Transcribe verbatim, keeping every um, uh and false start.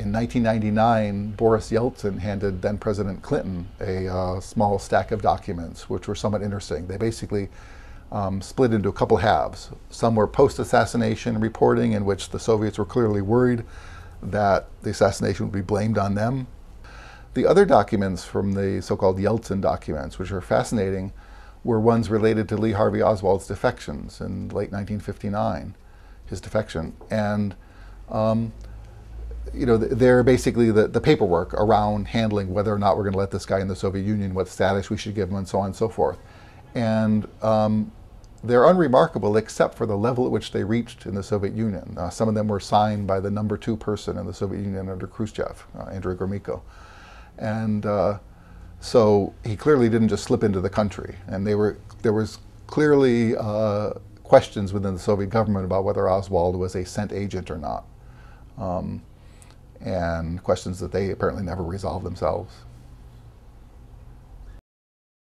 In nineteen ninety-nine, Boris Yeltsin handed then President Clinton a uh, small stack of documents, which were somewhat interesting. They basically um, split into a couple halves. Some were post-assassination reporting, in which the Soviets were clearly worried that the assassination would be blamed on them. The other documents from the so-called Yeltsin documents, which are fascinating, were ones related to Lee Harvey Oswald's defections in late nineteen fifty-nine, his defection. And um, you know, they're basically the, the paperwork around handling whether or not we're going to let this guy in the Soviet Union, what status we should give him, and so on and so forth. And um, they're unremarkable except for the level at which they reached in the Soviet Union. Uh, some of them were signed by the number two person in the Soviet Union under Khrushchev, uh, Andrei Gromyko. And uh, so he clearly didn't just slip into the country. And they were, there was clearly uh, questions within the Soviet government about whether Oswald was a sent agent or not. Um, and questions that they apparently never resolved themselves.